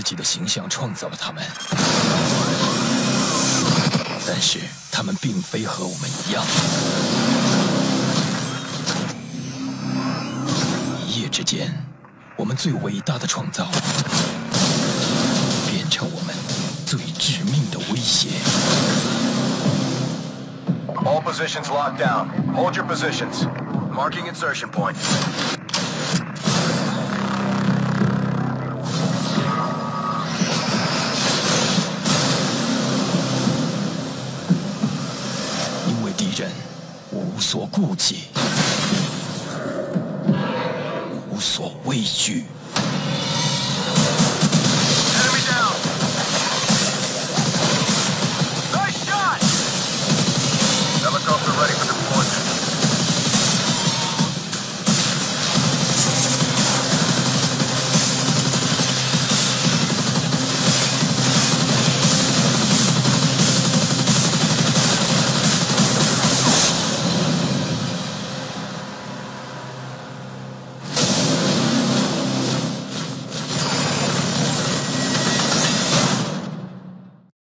自己的形象创造了他们，但是他们并非和我们一样。一夜之间，我们最伟大的创造变成我们最致命的威胁。All positions locked down. Hold your positions. Marking insertion point. Enemy down! Nice shot! Helicopter ready for the